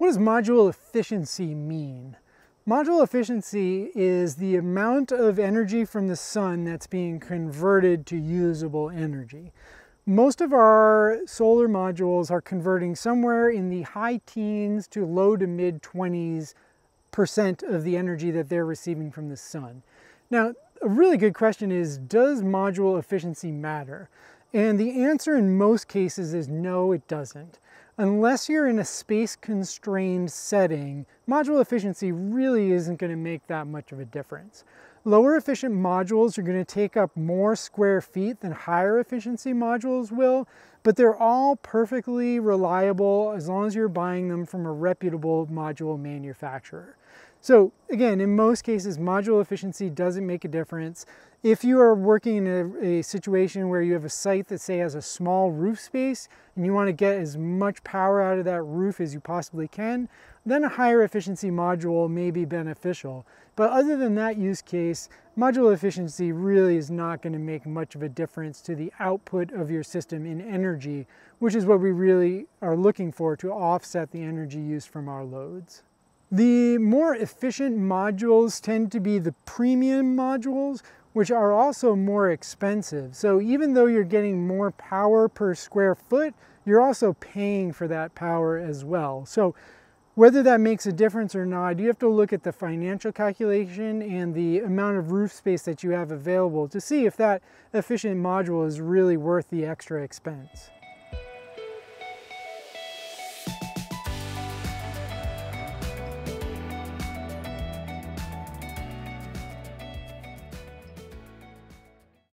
What does module efficiency mean? Module efficiency is the amount of energy from the sun that's being converted to usable energy. Most of our solar modules are converting somewhere in the high teens to low to mid 20% of the energy that they're receiving from the sun. Now, a really good question is, does module efficiency matter? And the answer in most cases is no, it doesn't. Unless you're in a space-constrained setting, module efficiency really isn't going to make that much of a difference. Lower efficient modules are going to take up more square feet than higher efficiency modules will, but they're all perfectly reliable as long as you're buying them from a reputable module manufacturer. So again, in most cases, module efficiency doesn't make a difference. If you are working in a situation where you have a site that, say, has a small roof space and you want to get as much power out of that roof as you possibly can, then a higher efficiency module may be beneficial. But other than that use case, module efficiency really is not going to make much of a difference to the output of your system in energy, which is what we really are looking for to offset the energy use from our loads. The more efficient modules tend to be the premium modules, which are also more expensive. So even though you're getting more power per square foot, you're also paying for that power as well. So whether that makes a difference or not, you have to look at the financial calculation and the amount of roof space that you have available to see if that efficient module is really worth the extra expense.